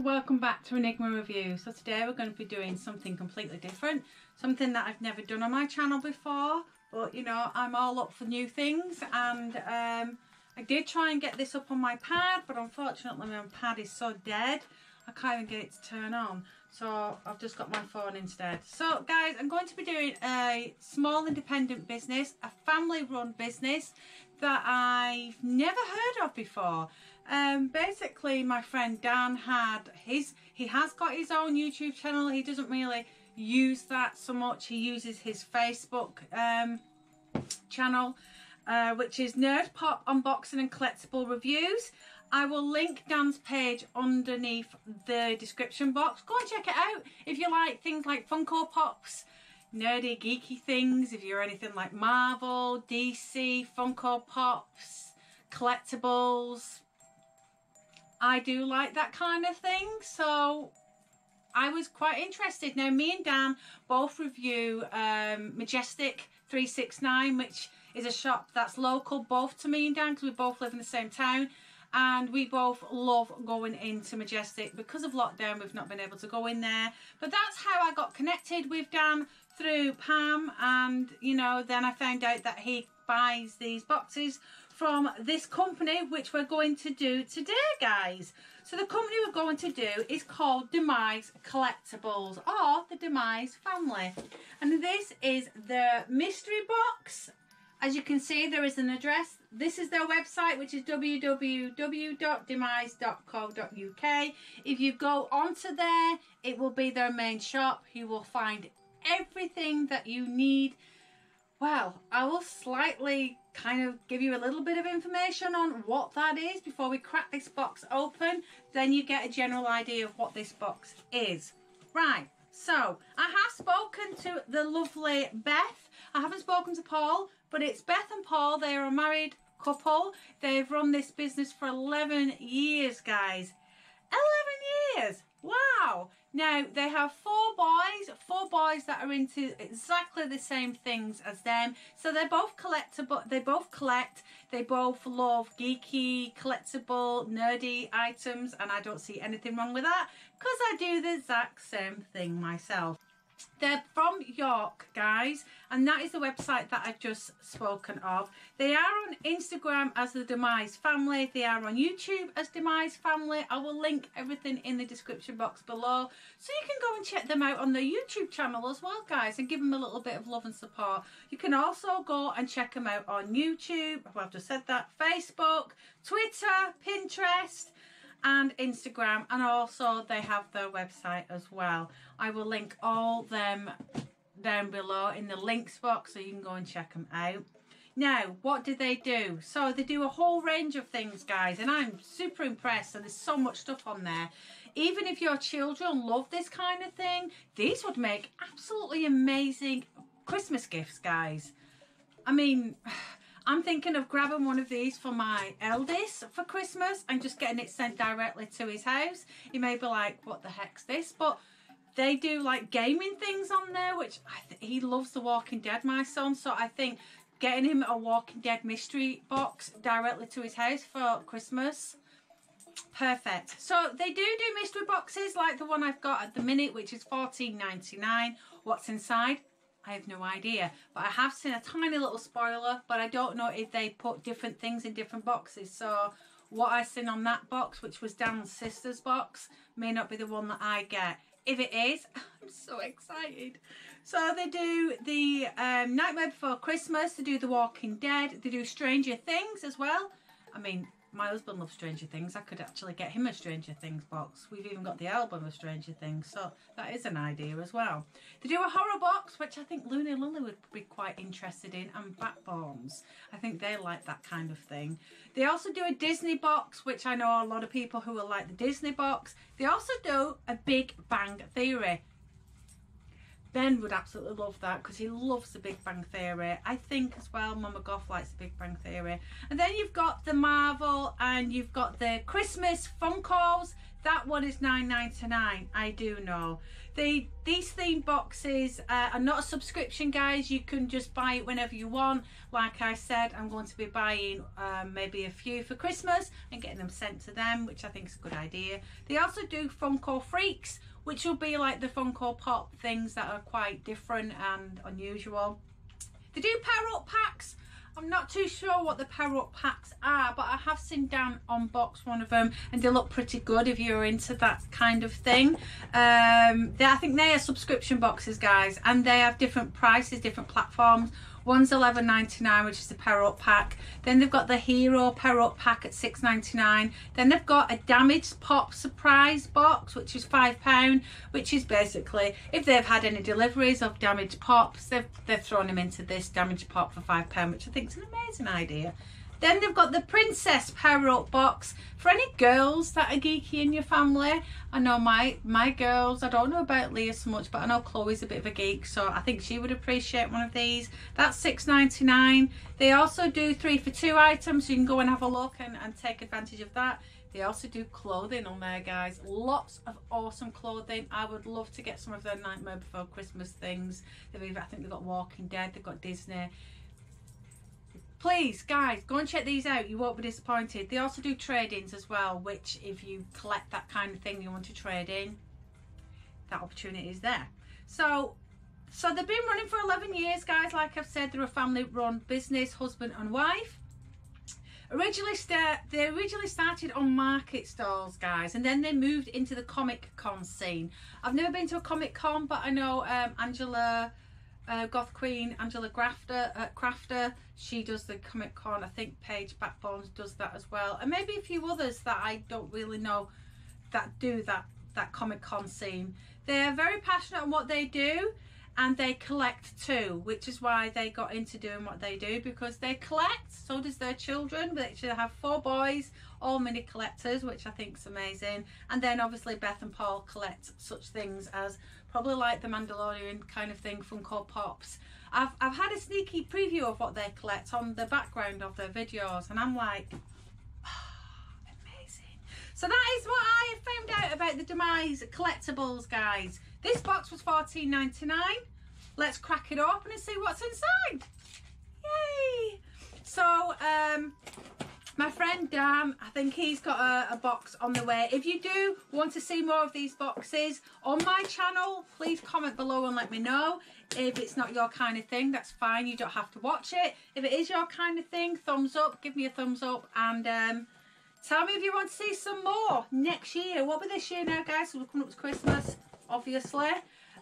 welcome back to Enigma Review. So today we're going to be doing something completely different, something that I've never done on my channel before, but you know, I'm all up for new things. And I did try and get this up on my pad, but unfortunately my pad is so dead I can't even get it to turn on, so I've just got my phone instead. So guys, I'm going to be doing a small independent business, a family run business that I've never heard of before. Basically my friend Dan had he has got his own YouTube channel. He doesn't really use that so much. He uses his Facebook channel, which is Nerd Pop Unboxing and Collectible Reviews. I will link Dan's page underneath the description box. Go and check it out if you like things like Funko Pops, nerdy geeky things, if you're anything like Marvel, DC, Funko Pops, collectibles. I do like that kind of thing, so I was quite interested. Now me and Dan both review Majestic 369, which is a shop that's local both to me and Dan because we both live in the same town. And we both love going into Majestic. Because of lockdown, we've not been able to go in there. But that's how I got connected with Dan, through Pam. And, you know, then I found out that he buys these boxes from this company, which we're going to do today, guys. So the company we're going to do is called Demize Collectables, or the Demize Family. And this is the mystery box. As you can see, there is an address. This is their website, which is www.demize.co.uk. If you go onto there, it will be their main shop. You will find everything that you need. Well, I will slightly kind of give you a little bit of information on what that is before we crack this box open. Then you get a general idea of what this box is. Right. So, I have spoken to the lovely Beth. I haven't spoken to Paul, but it's Beth and Paul. They are a married couple. They've run this business for 11 years, guys. 11 years! Wow! Now, they have four boys that are into exactly the same things as them. So, they're both collectible, they both collect, they both love geeky, collectible, nerdy items, and I don't see anything wrong with that because I do the exact same thing myself. They're from York, guys, and that is the website that I've just spoken of. They are on Instagram as the Demize Family. They are on YouTube as Demize Family. I will link everything in the description box below. So you can go and check them out on their YouTube channel as well, guys, and give them a little bit of love and support. You can also go and check them out on YouTube. Well, I've just said that. Facebook, Twitter, Pinterest, and Instagram, and also they have their website as well. I will link all them down below in the links box so you can go and check them out. Now, what do they do? So they do a whole range of things, guys, and I'm super impressed, and there's so much stuff on there. Even if your children love this kind of thing, these would make absolutely amazing Christmas gifts, guys. I mean, I'm thinking of grabbing one of these for my eldest for Christmas and just getting it sent directly to his house. He may be like, what the heck's this? But they do like gaming things on there, which he loves The Walking Dead, my son. So I think getting him a Walking Dead mystery box directly to his house for Christmas, perfect. So they do mystery boxes like the one I've got at the minute, which is $14.99. What's inside? I have no idea, but I have seen a tiny little spoiler, but I don't know if they put different things in different boxes. So what I seen on that box, which was Dan's sister's box, may not be the one that I get. If it is, I'm so excited. So they do the Nightmare Before Christmas, they do The Walking Dead, they do Stranger Things as well. I mean, my husband loves Stranger Things. I could actually get him a Stranger Things box. We've even got the album of Stranger Things, so that is an idea as well. They do a horror box, which I think Looney Lily would be quite interested in, and Backbones. I think they like that kind of thing. They also do a Disney box, which I know a lot of people who will like the Disney box. They also do a Big Bang Theory. Ben would absolutely love that because he loves The Big Bang Theory. I think as well Mama Goff likes The Big Bang Theory. And then you've got the Marvel and you've got the Christmas Funkos. That one is $9.99, I do know. These theme boxes are not a subscription, guys. You can just buy it whenever you want. Like I said, I'm going to be buying maybe a few for Christmas and getting them sent to them, which I think is a good idea. They also do Funko Freaks, which will be like the Funko Pop things that are quite different and unusual. They do pair up packs. I'm not too sure what the pair up packs are, but I have seen Dan unbox one of them and they look pretty good if you're into that kind of thing. I think they are subscription boxes, guys, and they have different prices, different platforms. One's $11.99, which is the pair up pack. Then they've got the Hero pair up pack at $6.99. Then they've got a Demize Pop surprise box, which is £5, which is basically if they've had any deliveries of Demize Pops, they've thrown them into this Demize Pop for £5, which I think is an amazing idea. Then they've got the Princess pair up box for any girls that are geeky in your family. I know my girls, I don't know about Leah so much, but I know Chloe's a bit of a geek, so I think she would appreciate one of these. That's $6.99. They also do 3 for 2 items, so you can go and have a look and take advantage of that. They also do clothing on there, guys. Lots of awesome clothing. I would love to get some of their Nightmare Before Christmas things. I think they've got Walking Dead, they've got Disney. Please, guys, go and check these out. You won't be disappointed. They also do trade-ins as well, which if you collect that kind of thing you want to trade in, that opportunity is there. So they've been running for 11 years, guys. Like I've said, they're a family-run business, husband and wife. They originally started on market stalls, guys, and then they moved into the Comic-Con scene. I've never been to a Comic-Con, but I know Goth Queen Angela Grafter, she does the Comic Con. I think Paige Backbones does that as well, and maybe a few others that I don't really know that do that Comic Con scene. They're very passionate on what they do, and they collect too, which is why they got into doing what they do, because they collect. So does their children, but they have 4 boys, all mini collectors, which I think is amazing. And then obviously Beth and Paul collect such things as probably like the Mandalorian kind of thing, Funko Pops. I've had a sneaky preview of what they collect on the background of their videos, and I'm like, oh, amazing. So that is what I found out about the Demize Collectables, guys. This box was $14.99. Let's crack it open and see what's inside. Yay! So, my friend Dan, I think he's got a box on the way. If you do want to see more of these boxes on my channel, please comment below and let me know. If it's not your kind of thing, that's fine. You don't have to watch it. If it is your kind of thing, thumbs up. Give me a thumbs up and... tell me if you want to see some more next year. What will be this year now, guys? So we're coming up to Christmas, obviously.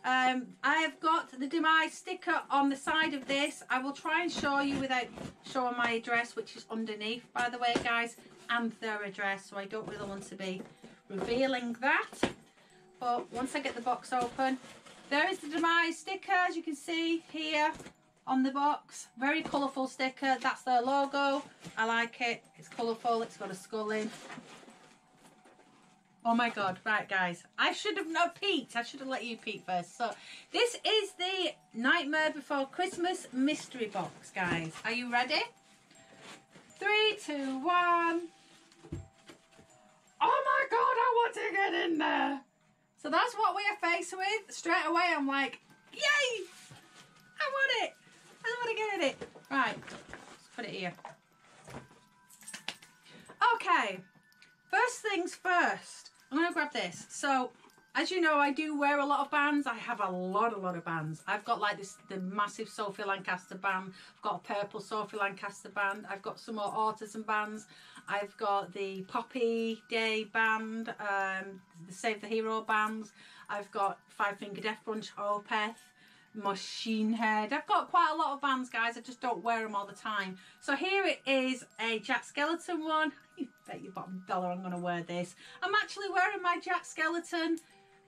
I have got the Demize sticker on the side of this. I will try and show you without showing my address, which is underneath, by the way, guys, and their address. So I don't really want to be revealing that. But once I get the box open, there is the Demize sticker, as you can see here on the box. Very colourful sticker. That's their logo. I like it. It's colourful. It's got a skull in. Oh my god. Right, guys, I should have not peeked. I should have let you peek first. So this is the Nightmare Before Christmas mystery box, guys. Are you ready? 3, 2, 1. Oh my god, I want to get in there. So that's what we are faced with. Straight away I'm like, yay, I want it. I want to get at it. Right, let's put it here. Okay, first things first. I'm going to grab this. So, as you know, I do wear a lot of bands. I have a lot of bands. I've got like this, the massive Sophie Lancaster band. I've got a purple Sophie Lancaster band. I've got some more autism bands. I've got the Poppy Day band, the Save the Hero bands. I've got Five Finger Death Punch, Opeth, Machine Head. I've got quite a lot of bands, guys. I just don't wear them all the time. So here it is, a Jack Skellington one. You bet your bottom dollar I'm gonna wear this. I'm actually wearing my Jack Skellington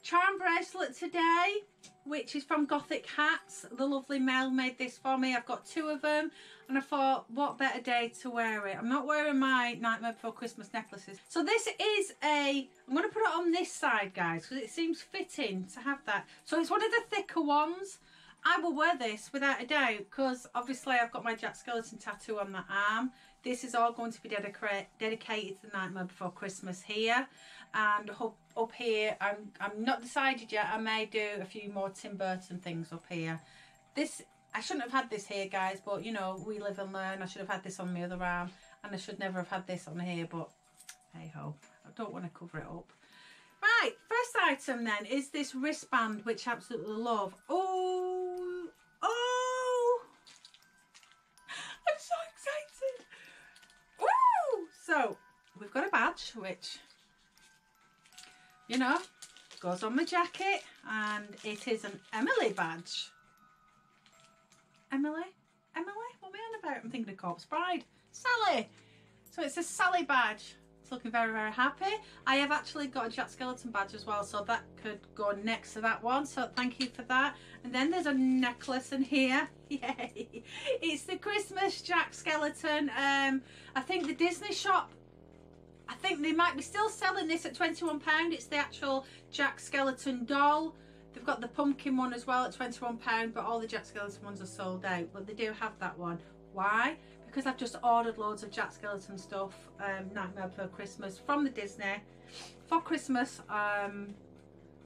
charm bracelet today, which is from Gothic Hats. The lovely Mel made this for me. I've got two of them and I thought, what better day to wear it? I'm not wearing my Nightmare Before Christmas necklaces. So this is a, I'm going to put it on this side, guys, because it seems fitting to have that. So it's one of the thicker ones. I will wear this without a doubt because obviously I've got my Jack Skeleton tattoo on my arm. This is all going to be dedicated to the Nightmare Before Christmas here. And up here, I'm not decided yet. I may do a few more Tim Burton things up here. This, I shouldn't have had this here, guys, but you know, we live and learn. I should have had this on my other arm and I should never have had this on here, but hey ho, I don't want to cover it up. Right, first item then is this wristband, which I absolutely love. Oh, I'm so excited. Woo! So we've got a badge, which, you know, goes on my jacket, and it is an Emily badge. Emily? Emily? What am I on about? I'm thinking of Corpse Bride. Sally! So it's a Sally badge. It's looking very, very happy. I have actually got a Jack Skeleton badge as well, so that could go next to that one, so thank you for that. And then there's a necklace in here. Yay! It's the Christmas Jack Skeleton. I think the Disney shop, I think they might be still selling this at £21. It's the actual Jack Skeleton doll. They've got the pumpkin one as well at £21, but all the Jack Skeleton ones are sold out. But they do have that one. Why? Because I've just ordered loads of Jack Skeleton stuff, Nightmare Before Christmas, from the Disney for Christmas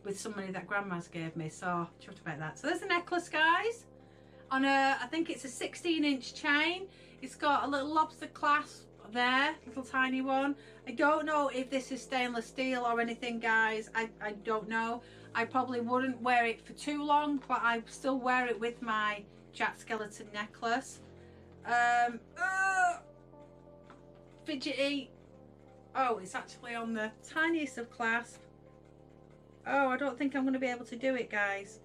with some money that Grandma's gave me. So, chuffed about that. So there's a necklace, guys. On a, I think it's a 16-inch chain. It's got a little lobster clasp there, little tiny one. I don't know if this is stainless steel or anything, guys. I don't know. I probably wouldn't wear it for too long, but I still wear it with my Jack Skeleton necklace. Fidgety. Oh, it's actually on the tiniest of clasp. Oh, I don't think I'm going to be able to do it, guys.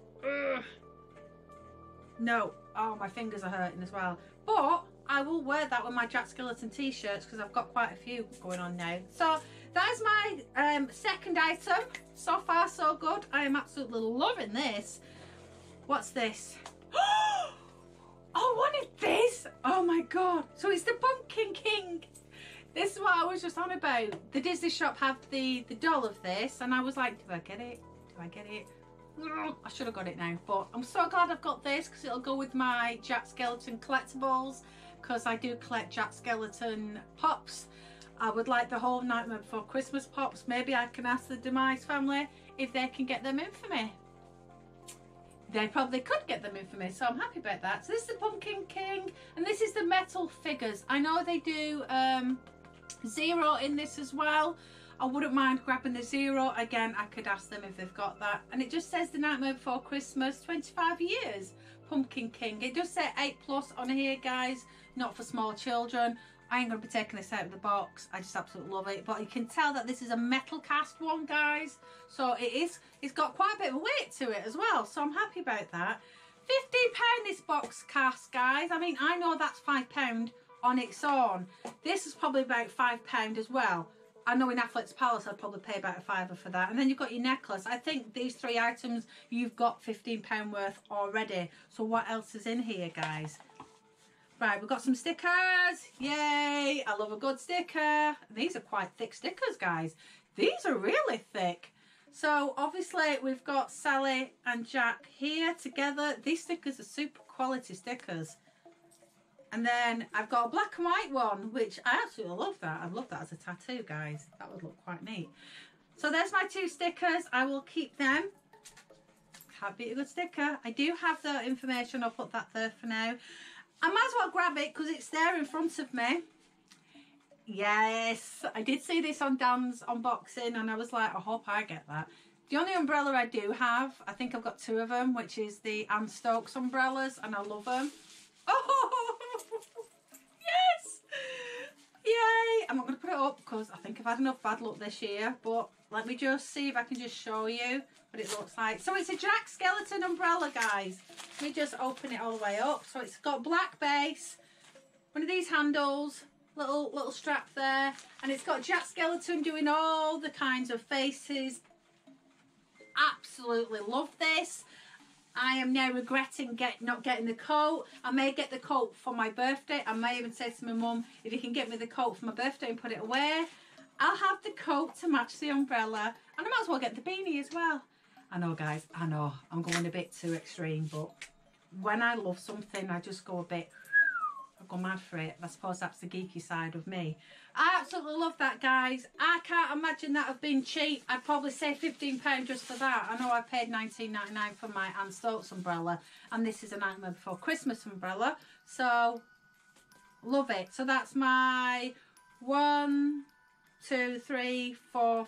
No. Oh, my fingers are hurting as well. But I will wear that with my Jack Skeleton t-shirts because I've got quite a few going on now. So that's my second item. So far, so good. I am absolutely loving this. What's this? Oh, I wanted this. Oh my God. So it's the Pumpkin King. This is what I was just on about. The Disney shop have the doll of this and I was like, do I get it? Do I get it? I should have got it now, but I'm so glad I've got this because it'll go with my Jack Skeleton collectibles, because I do collect Jack Skeleton pops. I would like the whole Nightmare Before Christmas pops. Maybe I can ask the Demize family if they can get them in for me. They probably could get them in for me, so I'm happy about that. So this is the Pumpkin King, and this is the metal figures. I know they do Zero in this as well. I wouldn't mind grabbing the Zero. Again, I could ask them if they've got that. And it just says The Nightmare Before Christmas, 25 years, Pumpkin King. It does say 8+ on here, guys, not for small children. I ain't going to be taking this out of the box. I just absolutely love it. But you can tell that this is a metal cast one, guys. So it is, it's got quite a bit of weight to it as well. So I'm happy about that. £15 this box cast, guys. I mean, I know that's £5 on its own. This is probably about £5 as well. I know in Affleck's Palace I'd probably pay about a £5 for that. And then you've got your necklace. I think these three items, you've got £15 worth already. So what else is in here, guys? Right, we've got some stickers. Yay, I love a good sticker. These are quite thick stickers, guys. These are really thick. So obviously we've got Sally and Jack here together. These stickers are super quality stickers. And then I've got a black and white one, which I absolutely love that. I love that as a tattoo, guys. That would look quite neat. So there's my two stickers. I will keep them. Can't beat a good sticker. I do have the information. I'll put that there for now. I might as well grab it because it's there in front of me. Yes, I did see this on Dan's unboxing and I was like, I hope I get that. The only umbrella I do have, I think I've got two of them, which is the Anne Stokes umbrellas, and I love them. Oh, yes! Yay! I'm not going to put it up because I think I've had enough bad luck this year, but let me just see if I can just show you what it looks like. So it's a Jack Skeleton umbrella, guys. Let me just open it all the way up. So it's got black base, one of these handles, little strap there, and it's got Jack Skeleton doing all the kinds of faces. absolutely love this. I am now regretting not getting the coat. I may get the coat for my birthday. I may even say to my mum, if you can get me the coat for my birthday and put it away. I'll have the coat to match the umbrella, and I might as well get the beanie as well. I know guys, I know I'm going a bit too extreme, but when I love something I just go a bit, I go mad for it. I suppose that's the geeky side of me. I absolutely love that guys. I can't imagine that have been cheap. I'd probably say £15 just for that. I know I paid £19.99 for my Anne Stokes umbrella, and this is a Nightmare Before Christmas umbrella, so love it. So that's my 1, 2, 3, 4, 5th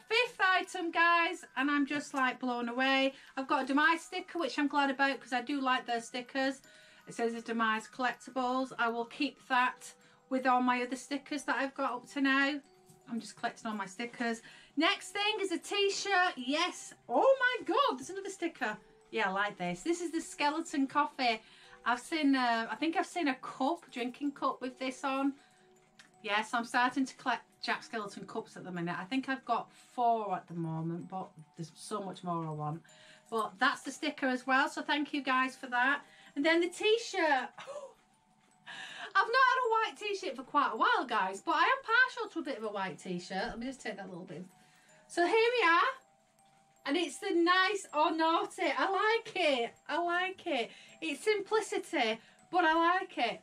item guys, and I'm just like blown away. I've got a Demize sticker, which I'm glad about because I do like those stickers. It says it's Demize Collectables. I will keep that with all my other stickers that I've got up to now. I'm just collecting all my stickers. Next thing is a t-shirt. Yes, oh my god, there's another sticker. Yeah, I like this. This is the skeleton coffee. I've seen I think I've seen a cup, drinking cup with this on. Yes, I'm starting to collect Jack Skeleton cups at the minute. I think I've got 4 at the moment, but there's so much more I want. But that's the sticker as well, so thank you guys for that. And then the t-shirt. I've not had a white t-shirt for quite a while, guys, but I am partial to a bit of a white t-shirt. Let me just take that little bit. So here we are. And it's the nice or naughty. I like it. I like it. It's simplicity, but I like it.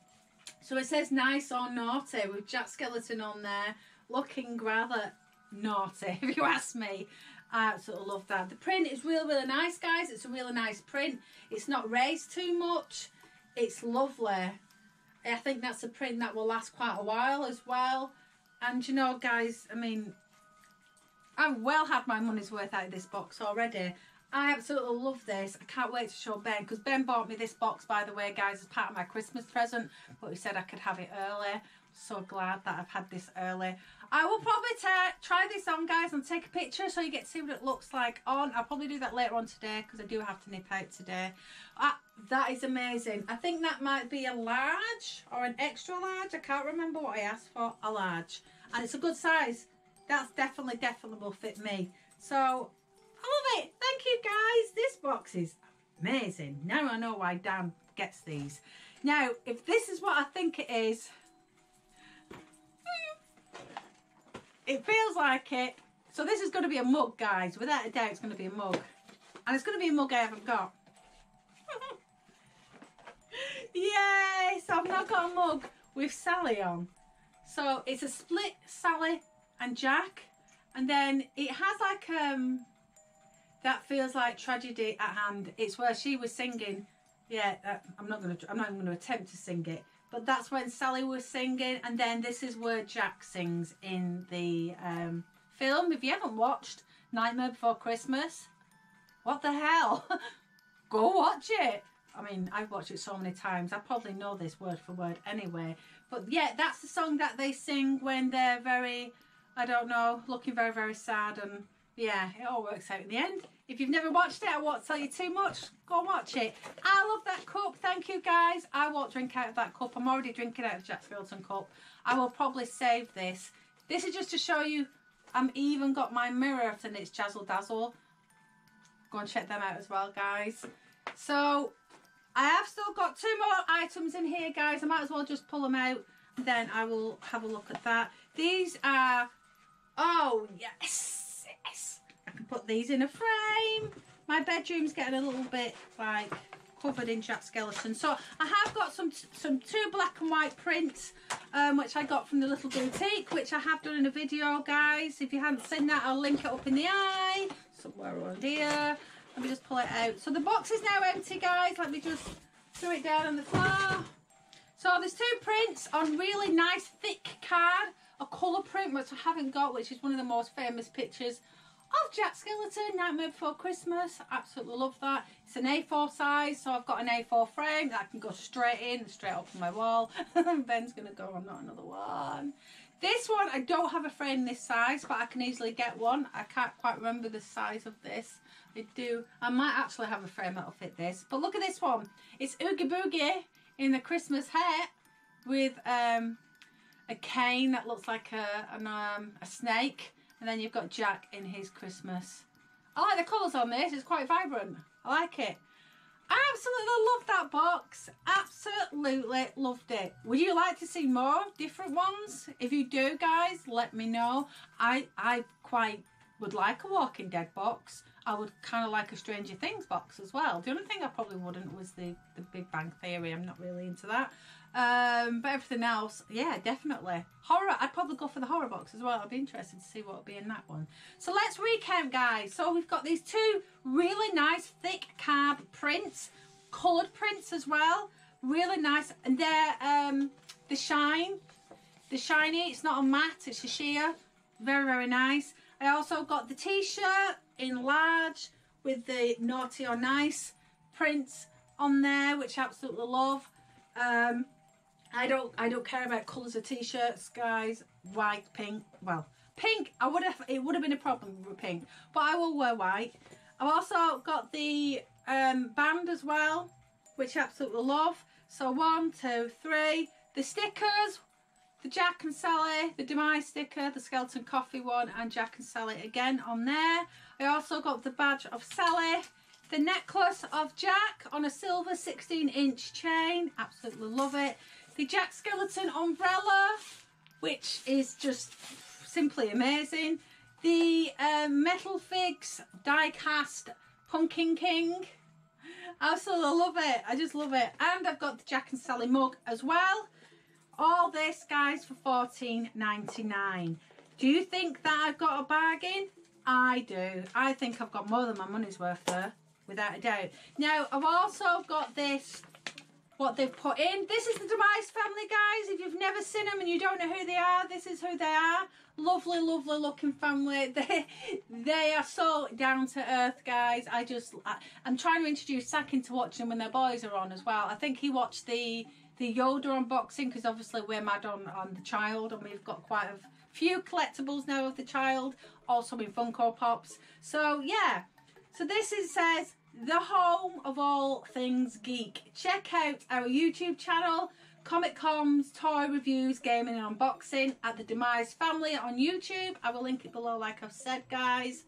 So it says nice or naughty with Jack Skeleton on there, looking rather naughty if you ask me. I absolutely love that. The print is really nice guys. It's a really nice print. It's not raised too much. It's lovely. I think that's a print that will last quite a while as well. And you know guys, I mean, I've well had my money's worth out of this box already. I absolutely love this. I can't wait to show Ben, because Ben bought me this box, by the way, guys, as part of my Christmas present, but he said I could have it early. I'm so glad that I've had this early. I will probably try this on, guys, and take a picture so you get to see what it looks like on. I'll probably do that later on today, because I do have to nip out today. That is amazing. I think that might be a large or an extra large. I can't remember what I asked for. A large. And it's a good size. That's definitely will fit me. So I love it. Thank you guys. This box is amazing. Now I know why Dan gets these. Now, if this is what I think it is, it feels like it. So this is going to be a mug, guys. Without a doubt, it's going to be a mug. And it's going to be a mug I haven't got. Yes, I've now got a mug with Sally on. So it's a split Sally and Jack. And then it has like that feels like tragedy at hand. It's where she was singing. Yeah, I'm not even going to attempt to sing it. But that's when Sally was singing, and then this is where Jack sings in the film. If you haven't watched Nightmare Before Christmas, what the hell? Go watch it. I mean, I've watched it so many times. I probably know this word for word anyway. But yeah, that's the song that they sing when they're very, I don't know, looking very, very sad and. Yeah, it all works out in the end. If you've never watched it, I won't tell you too much. Go and watch it. I love that cup. Thank you, guys. I won't drink out of that cup. I'm already drinking out of Jack Skeleton cup. I will probably save this. This is just to show you I've even got my mirror, and it's Jazzle Dazzle. Go and check them out as well, guys. So I have still got 2 more items in here, guys. I might as well just pull them out. And then I will have a look at that. These are... Oh, yes. I can put these in a frame. My bedroom's getting a little bit like covered in Jack Skeleton. So I have got two black and white prints which I got from the little boutique, which I have done in a video, guys. If you haven't seen that, I'll link it up in the eye somewhere around here. Let me just pull it out. So the box is now empty, guys. Let me just throw it down on the floor. So there's 2 prints on really nice thick card. A colour print which I haven't got, which is one of the most famous pictures of Jack Skeleton, Nightmare Before Christmas. Absolutely love that. It's an A4 size, so I've got an A4 frame that I can go straight in, straight up from my wall. Ben's going to go, I'm not another one. This one, I don't have a frame this size, but I can easily get one. I can't quite remember the size of this. I do. I might actually have a frame that'll fit this. But look at this one. It's Oogie Boogie in the Christmas hat with... a cane that looks like a snake, and then you've got Jack in his Christmas I like the colours on this, it's quite vibrant. I like it. I absolutely love that box. Absolutely loved it. Would you like to see more different ones? If you do, guys, let me know. I quite would like a Walking Dead box. I would kind of like a Stranger Things box as well. The only thing I probably wouldn't was the Big Bang Theory. I'm not really into that. But everything else, yeah, definitely. Horror, I'd probably go for the horror box as well. I'd be interested to see what would be in that one. So let's recount, guys. So we've got these two really nice thick card prints, coloured prints as well. Really nice. And they're the shiny. It's not a matte, it's a sheer. Very, very nice. I also got the T-shirt in large with the naughty or nice prints on there, which I absolutely love. I don't care about colours of T-shirts, guys. White, pink, well, pink. It would have been a problem with pink, but I will wear white. I've also got the band as well, which I absolutely love. So 1, 2, 3. The stickers, the Jack and Sally, the Demize sticker, the Skeleton Coffee one, and Jack and Sally again on there. I also got the badge of Sally. The necklace of Jack on a silver 16-inch chain. Absolutely love it. The Jack Skeleton umbrella, which is just simply amazing. The Metal Figs die-cast Pumpkin King. Absolutely love it. I just love it. And I've got the Jack and Sally mug as well. All this, guys, for $14.99. Do you think that I've got a bargain? I do. I think I've got more than my money's worth there, without a doubt. Now, I've also got this, what they've put in. This is the Demize family, guys. If you've never seen them and you don't know who they are, this is who they are. Lovely, lovely looking family. They are so down to earth, guys. I'm trying to introduce Sack into watching them when their boys are on as well. I think he watched the Yoda unboxing, because obviously we're mad on the child, and we've got quite a few collectibles now of the child, also in Funko Pops. So yeah, so this is, says, the home of all things geek. Check out our YouTube channel, Comic Comms, toy reviews, gaming and unboxing at the Demize family on YouTube. I will link it below, like I've said, guys.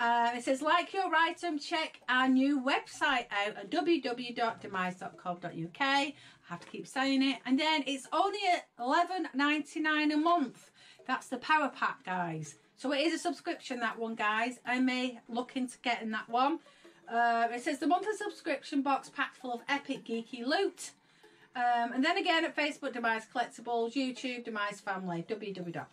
It says, like your item, check our new website out at www.demize.co.uk. I have to keep saying it. And then it's only $11.99 a month. That's the power pack, guys. So it is a subscription, that one, guys. I may look into getting that one. It says the monthly subscription box packed full of epic geeky loot. And then again at Facebook, Demize Collectables, YouTube, Demize Family, www.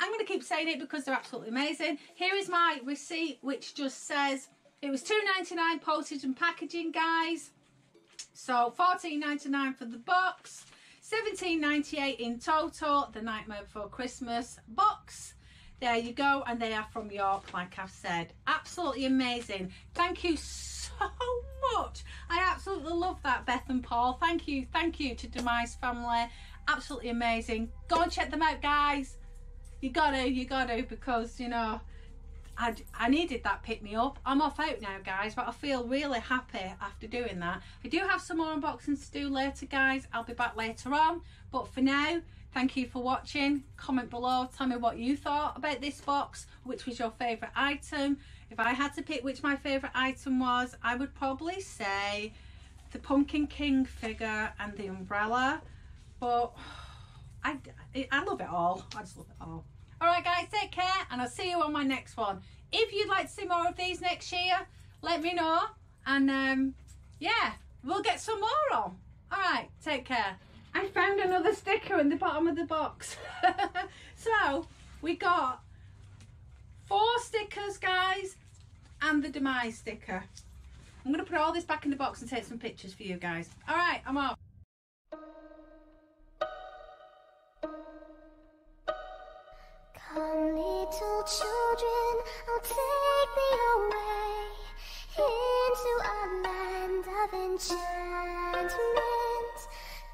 I'm going to keep saying it because they're absolutely amazing. Here is my receipt, which just says it was $2.99 postage and packaging, guys. So $14.99 for the box, $17.98 in total, the Nightmare Before Christmas box. There you go, and they are from York, like I've said. Absolutely amazing. Thank you so much. I absolutely love that, Beth and Paul. Thank you to Demize Family. Absolutely amazing. Go and check them out, guys. You gotta, because, you know, I needed that pick-me-up. I'm off out now, guys, but I feel really happy after doing that. I do have some more unboxings to do later, guys. I'll be back later on. But for now, thank you for watching. Comment below, tell me what you thought about this box, which was your favourite item. If I had to pick which my favourite item was, I would probably say the Pumpkin King figure and the umbrella. But I love it all. I just love it all. Alright, guys, take care, and I'll see you on my next one. If you'd like to see more of these next year, let me know, and yeah, we'll get some more on. Alright, take care. I found another sticker in the bottom of the box. So we got 4 stickers, guys, and the Demize sticker. I'm going to put all this back in the box and take some pictures for you guys. Alright, I'm off. Come, little children, I'll take thee away into a land of enchantment.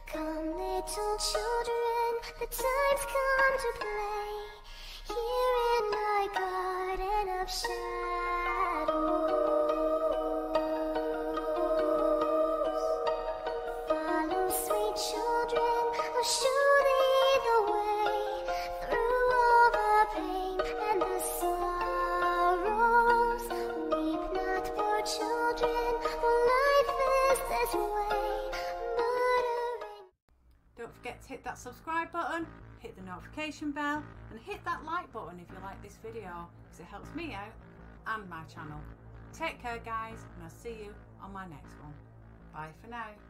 Come, little children, the time's come to play here in my garden of shadows. Follow, sweet children, I'll show thee the way through all the pain and the sorrows. hit that subscribe button, hit the notification bell, and hit that like button if you like this video, because it helps me out and my channel. Take care guys, and I'll see you on my next one. Bye for now.